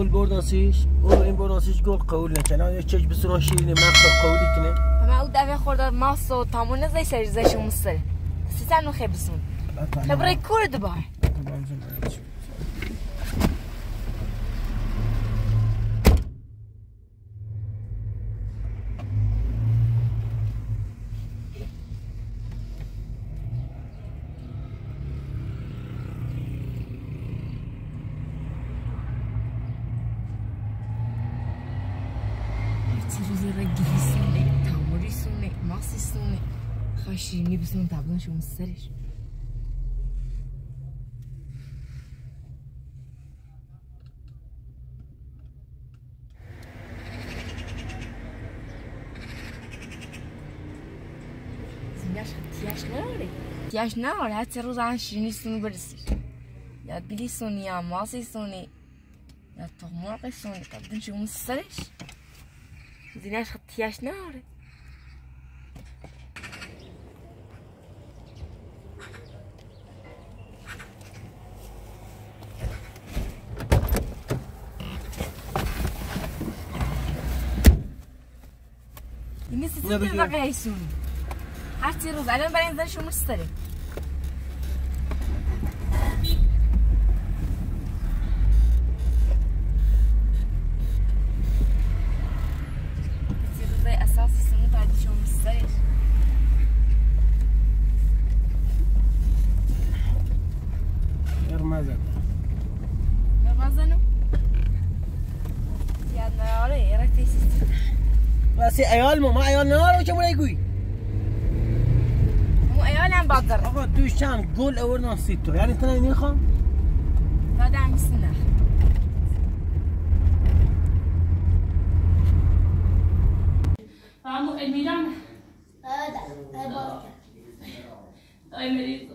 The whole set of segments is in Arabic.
اول برداسیش اول این برداسیش گل قول نکنه آیا چیش بسرا شیرینی مقصد قولی کنه همه او دفعه خورده ماست و تامونه زی سریزش و مصر سیسن و خبسون نبرای کرد بای شیرینی بسیمون تبلن شون سرش زینش تیاش ناره تیاش ناره حتی روز آن شیرینی سونو برسیش یا بیلی سونی یا ماسی سونی یا تغمرق سونی تبلن شون سرش زینش تیاش ناره نبي بقى يسون حتى روز على بالي نزل شو مستري زي اساس السنه بعد شو مستري غير مازن غير مازن يا ناري رحتي سيستي بس عيال ما عيال نار وش ولا يقوي مو عيال عم بقدر أبغى توشان قول أول نصيته يعني تنين يخا هذا عم يسنح عمو الميلان هذا هذا أي مريض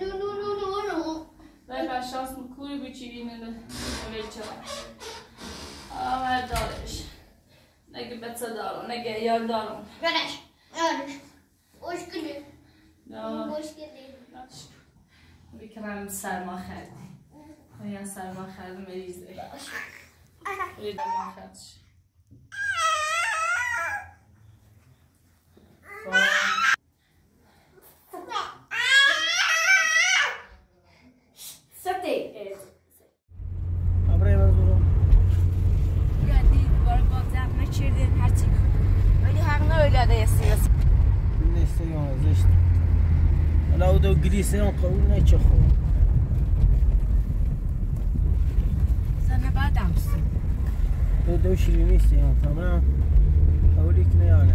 نو نو نو نو نو لا فاشاس مكوري بيجي من الوليتشلا آه دارش نجيب بس دارون نجيب عيال دارون بلاش بلاش وش كله لا وش كله بكرام سلمى خالد خويا سلمى خالد مريضة ولد ما خدش سيون قوي نيتش خو سنه بعد امس بدو شيريني سيون تمام حولك نيانا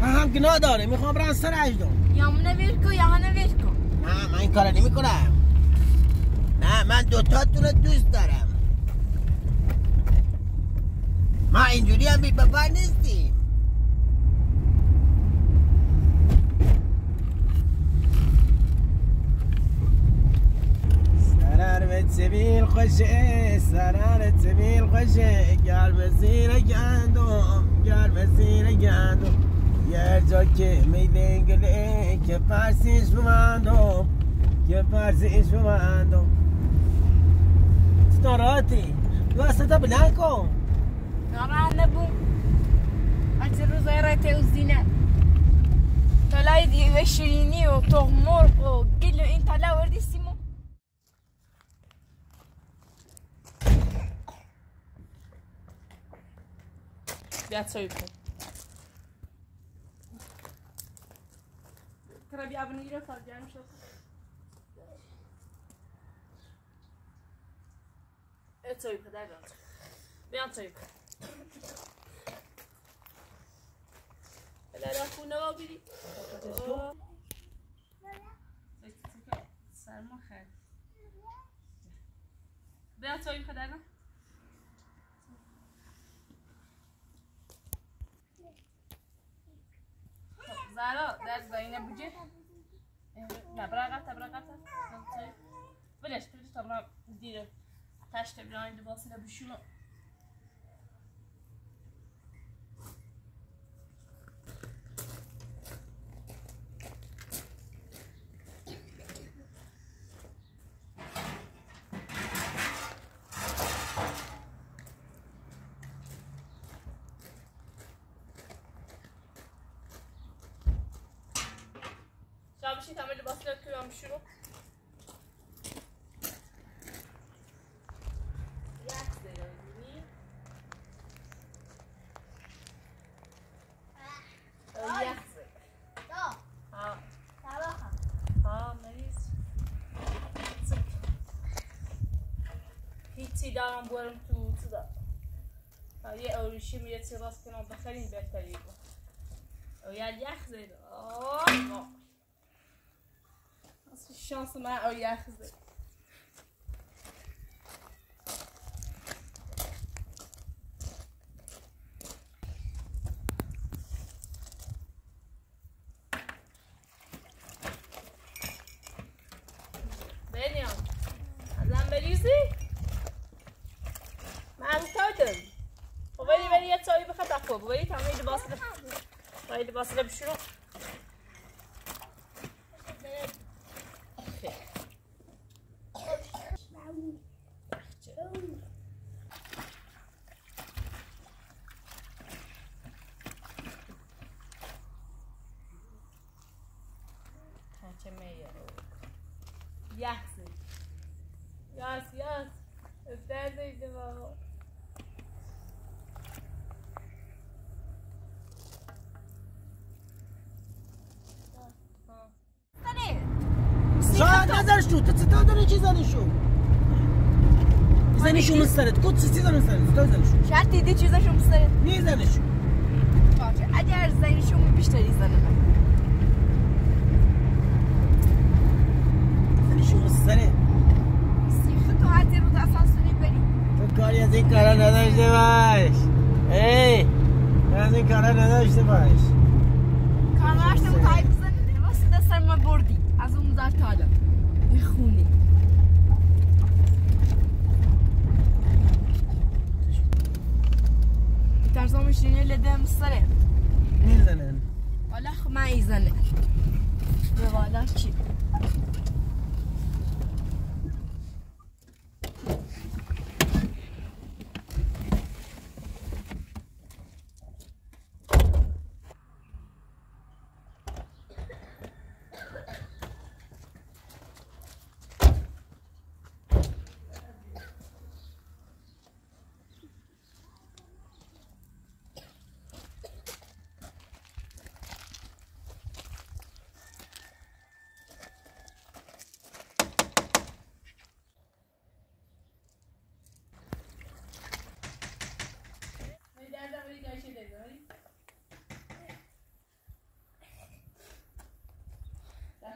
ما هم گناه داره میخوام برن سر اجدام یا منو ول کو یا منو ول کو نه من این کارو نمیکنم نه من دو تاتون رو دوست دارم ما اینجوری هم بی بابا نیستیم سبيل خشي سرارة سبيل خشي قال مسيرك عندهم قال مسيرك عندهم يرجع كميلين قلي كبارسيش بماندو كبارسيش بماندو ستوراتي واسطة بلاكو نرى نبو أجرو زيرتي وزينات تلايد يوشيني وتغمر وقلو انت لا وردي سيمو بيعتصيبكم ترى بيعبني يرفع جانب شخص اتصيبك دايما بيعتصيبك لا لا كنا ما بدي سلام خير بيعتصيبك دايما زارا دار زينة بجيت نبرقة بلاش بلاش طبعا ديرة تاش تبراني دباسنا بشو شيء تعمل لي بصلة كده عم شروق يا الشانس معه ياخذك بنيان عزام بليزي مع التوتم وبالي بالي تسوي بخط اخوب وبالي تعملي البصله هاي البصله بشنو يحسن ياس استاذي دماغه صار نظر شو تستاذني تشيزاني شو زاني شو مسرد كنت تستاذني تستاذني شو شعرتي دي تشيزاني شو مسرد مين زاني شو اجار زاني شو بيشتري زاني سلام سيفتو عاتير وضع صنصوني بني فكار يا زنكارة نداش دباش ايه يا زنكارة نداش دباش كارناش نمتعي بزن بس ده سرما بوردي عزو مدار تالا يخوني ترزو مشريني لدام السلام مين زنان؟ ولا خماعي زنان ولا شي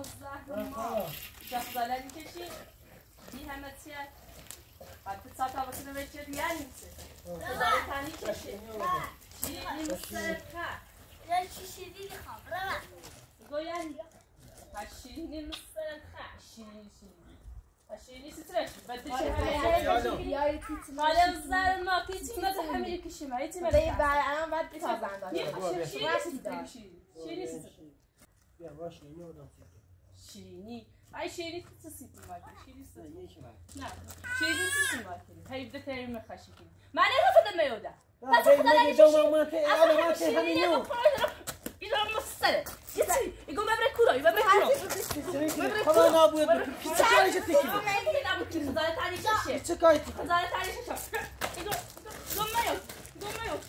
الزهر تحظى لن تشي بيها متسيات قد تتساطى بسنا بيشير يعني تاني تشي شيري مسرقة لا تشي دي خبرة قويان هشيني مسرقة شيري هشيني سترش بدي شيري قال الزهر ما كيتي ما تحملي كشي ما يتي ما تحملي أنا ما بدي تازعنا شيري سترش يا باش شيريني ولا شيريني اي شيريني تسيب معك شيريني تسيب معك نعم شيريني تسيب معك هاي بدها تاري ما خاشيكي ما انا ناخذ ما يودا ما تاخذ انا دوما ما تي انا ما تي هنيو يلا مصله يجي يقوم ابركورو يبركورو خلاص انا ابو يدك شاي جتك انا ابو كيف زالت علي شاشه شكايتي زالت علي شاشه يقوم يقوم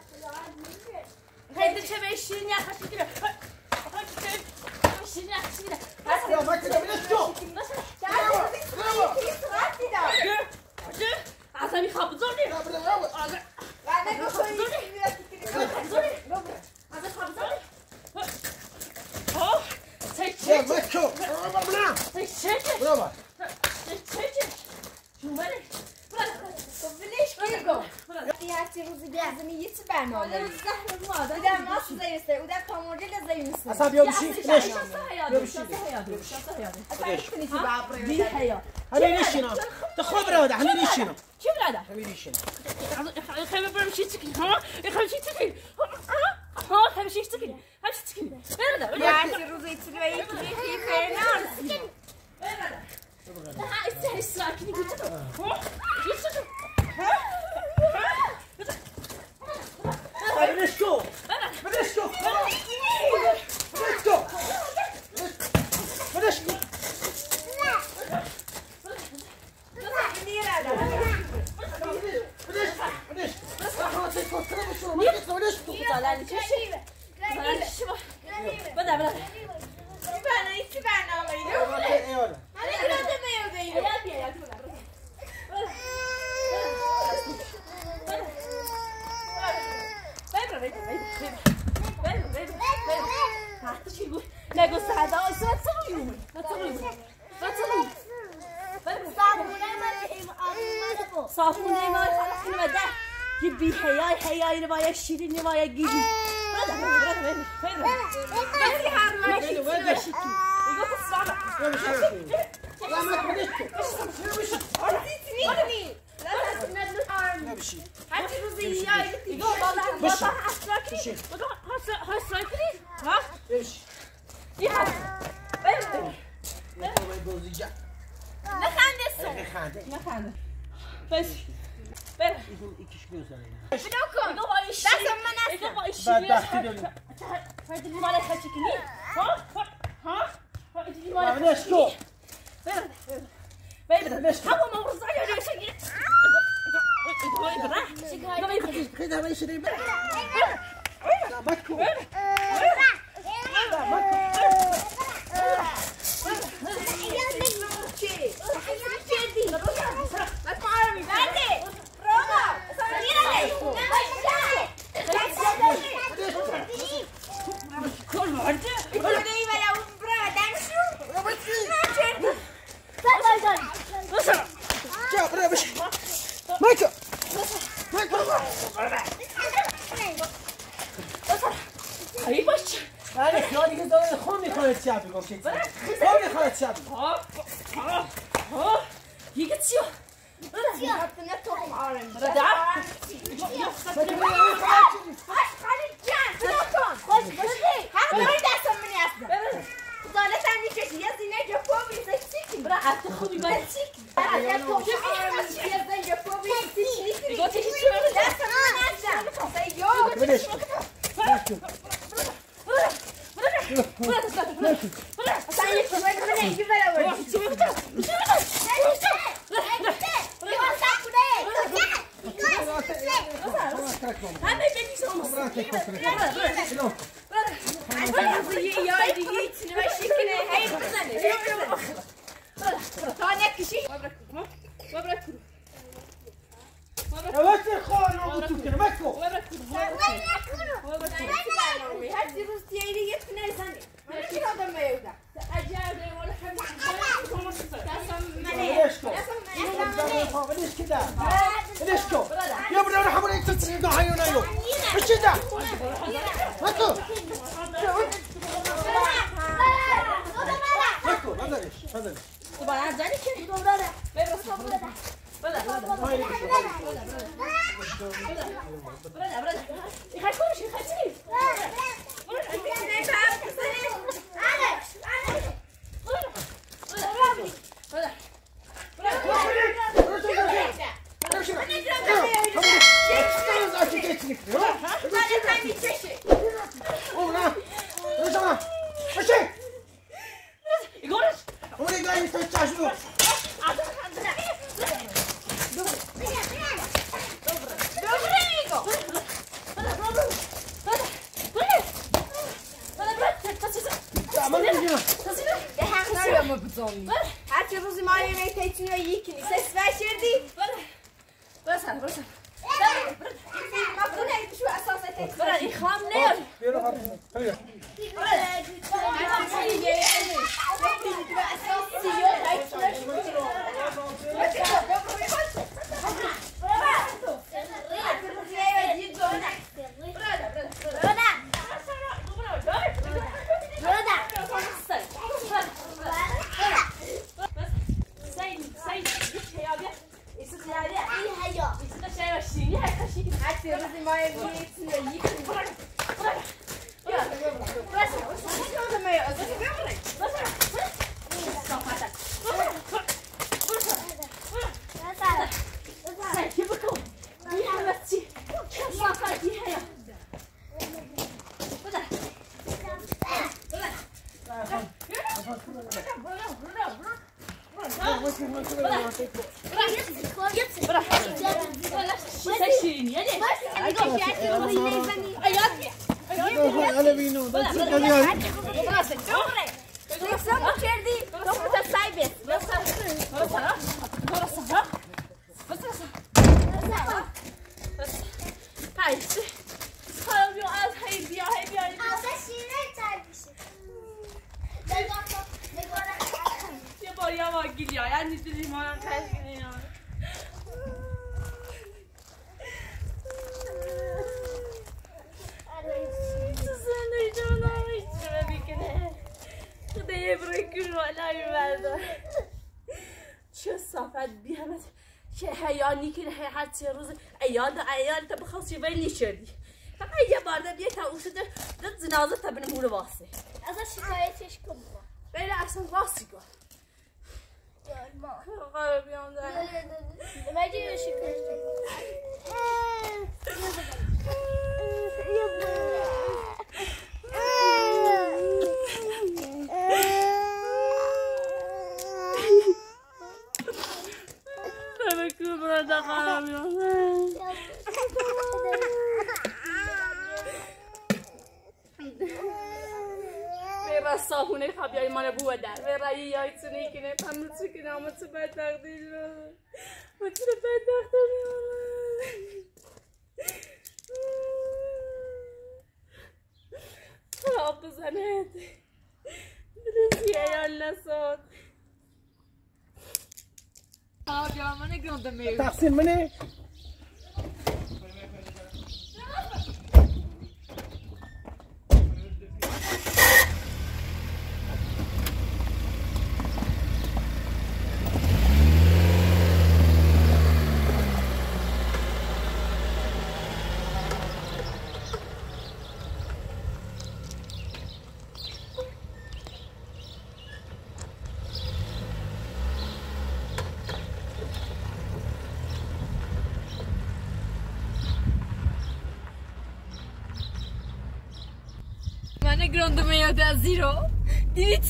underground mayor da zero. دیریت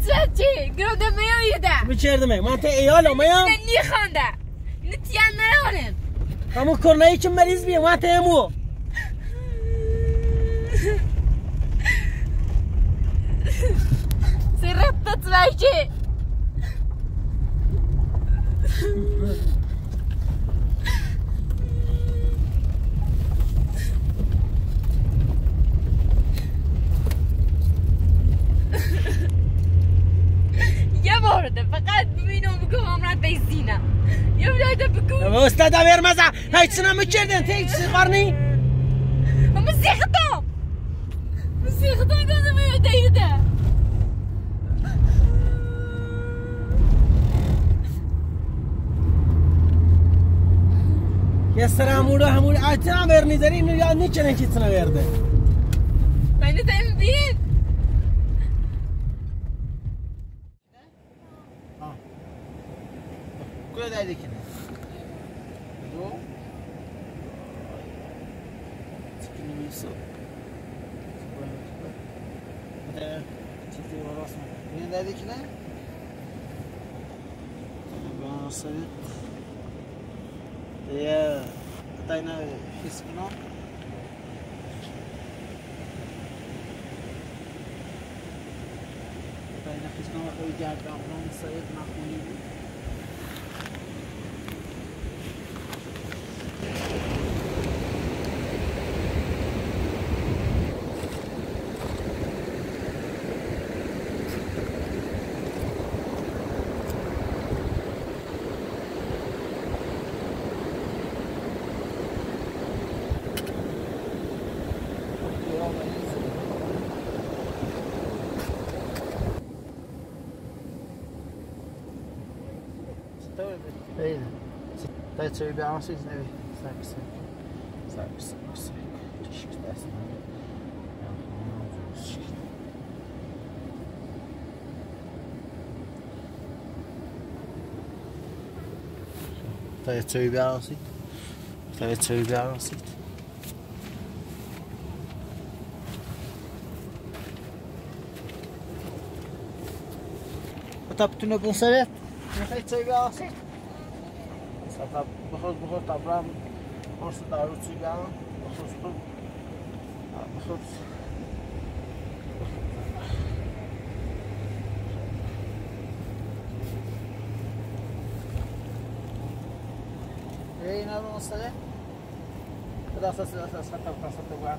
سرچه ground mayor یده. میچرده می. من تا ایالو میام. نی خانده. نتیان نیارم. همون کرنایی که مریض بیم من تا همو. سرعت سرچه. فقط ببینم بگو عمرت بیزینه یه بلایده بگو استادا برمزه هیچی نمیکردن تا هیچی قرنی اما سیختم گذم یاده یده یه سر همون هیچی نمیرنی داری اینو یاد نیکنن که هیچی نمیرده من نتایم بید دو Tabii bir ama siz ne bir saksı. Çeşit dersin. Tabii bir ama siz. Taptın o konservet. Tabii bir ama siz. Tap بخور تبرم خورس دارو چیگم بخور این ها رو مستقه دست تبرم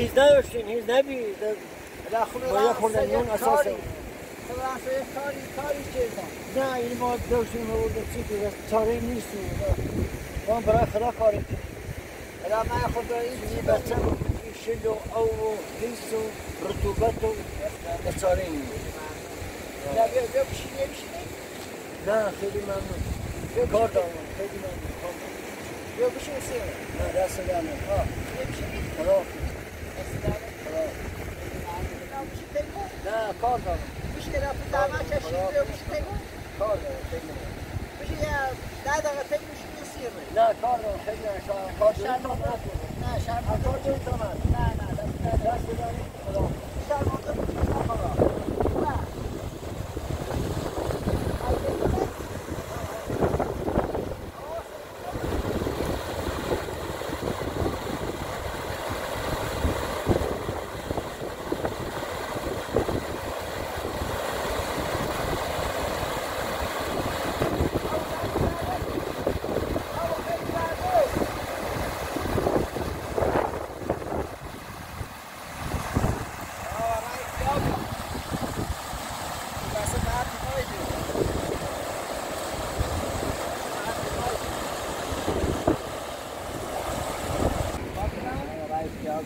هیز نداشتین، هیز نبید باید خوردنیون اساسا خودم سویه کاری کردن نه این ما داشتیم بودم چی که چاره نیستیم ما برای خدا کاری کنیم الا من خدا این بچه شل و او و حیث و رطوبت و چاره نیم نه بیا بشینیم نه خیلی ممنون کار دارم خیلی ممنون بیا بشین سیم نه دست دارم بیا بشینیم کار دارم بشه رفت دعوه چشید رو بشه تگون کار دارم بشه یه ده دقیقه تگ بشه بسیر نه کار دارم خیلی نشان کار دارم نه شرم کار دارم نه دست بدارم خدا شرم کار دارم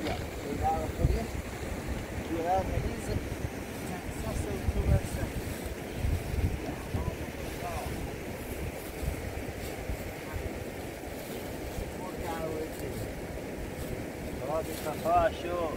Arabia in our Korea, we have these successful conversions. هذه تفاشوا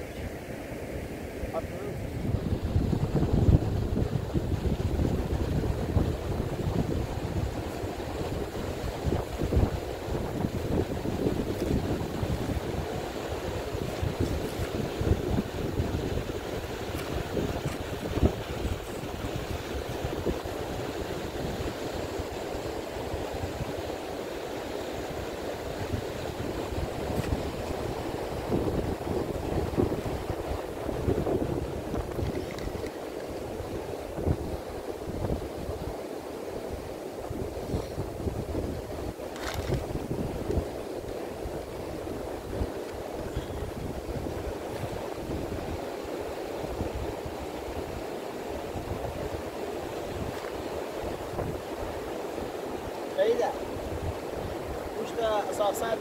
أساساً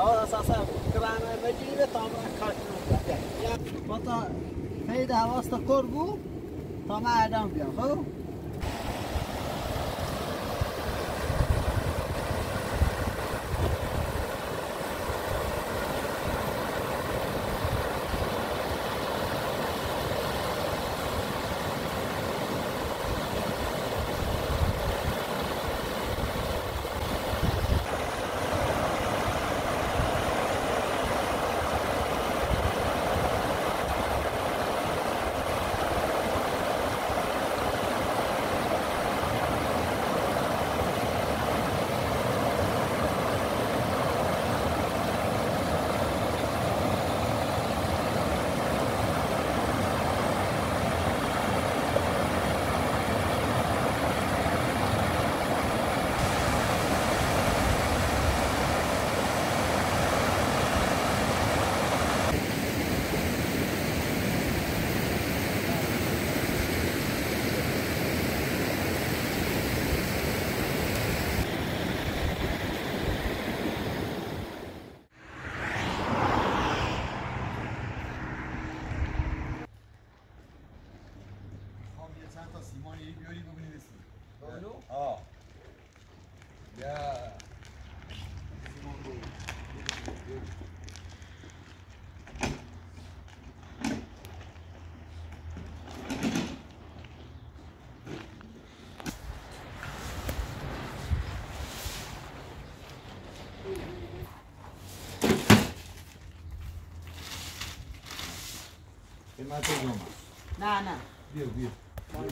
أو أساساً كرامة مجيدة طامرة كاشنوكا يعني بطا فيدا وسط كوربو طامع دم بياخو ما تجمع. نعم. بيو.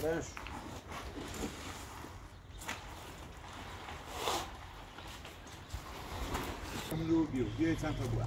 ليش؟ عملوا بيو يتنفع بقى.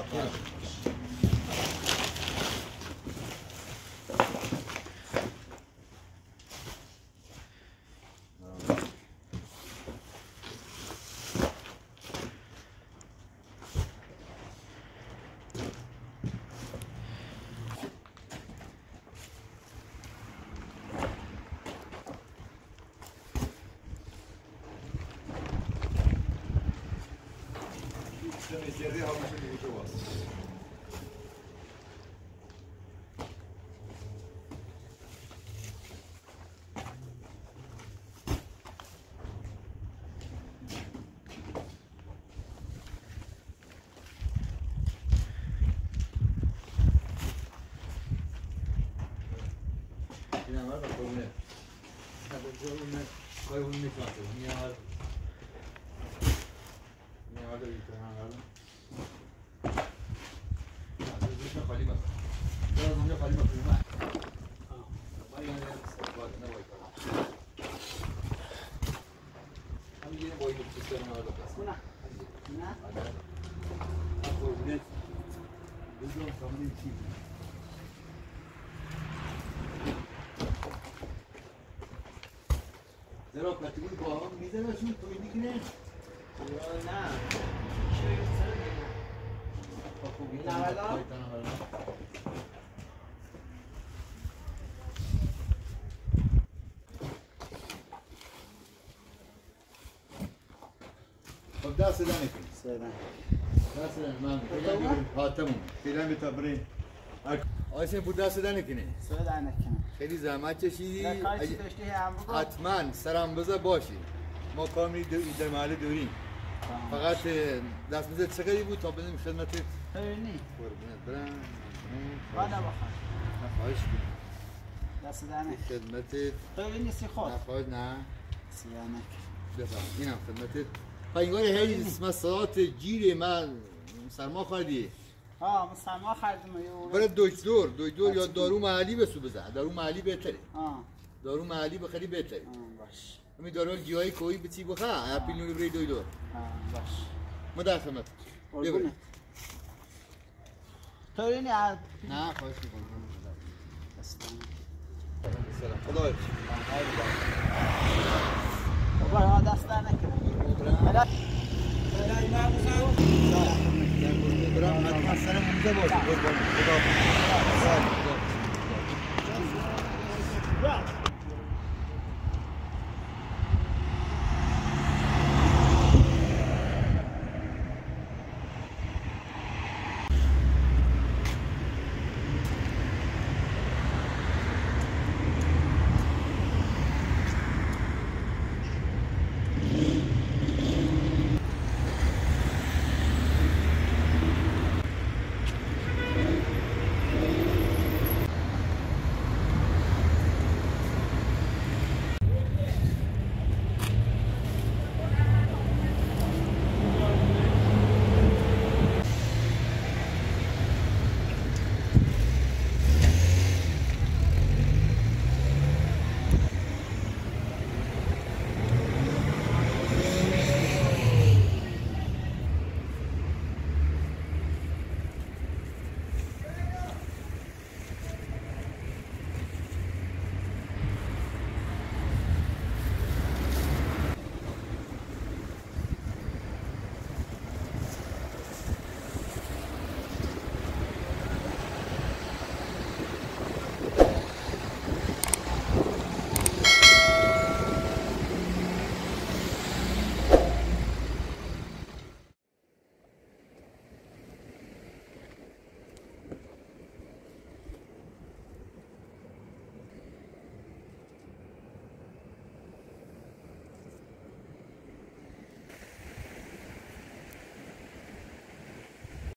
يديها وما شيء جوا. هنا ما بقولنا. بقولنا قايمون نفاته. هني هذا يتهان. This is something cheap. زي ما كنت تقول بابا زي ما شفته هناك هناك. نعم. شو يقصد؟ نعم لا. طب ده سلامك. سلام. ده سلام. ها تمام. سلام تبرين. آیسه بودا سدن کنی. سدن نکنی. خیلی زحمت کشیدی. نکاری داشتی هم بود. حتما سرم بذار باشی. ما کامی در محله داریم. فقط دست میزد چقدری بود تا بدیم خدمتت. خیلی. قربونت برم. بعد بخوام. خواهش می‌کنم. دست دهنت. خدمتت. خیلی نیستی خود. نخواهش نه. سیانک. بفرم. اینم خدمتت. پنگار هی مساعات گیر من سرما خوردی. آه مسلما خردم یو برای دکتر دکتر یا دارو محلی بسو بزن دارو محلی بهتره آه دارو محلی بخری بهتره باش همین دارو گیاهی کوی بچی بخا اپل نور برای دکتر آه باش مدافعت قربونت تو این نه خواهش می‌کنم سلام خداحافظ بابا دستان نکن لا لا لا لا لا لا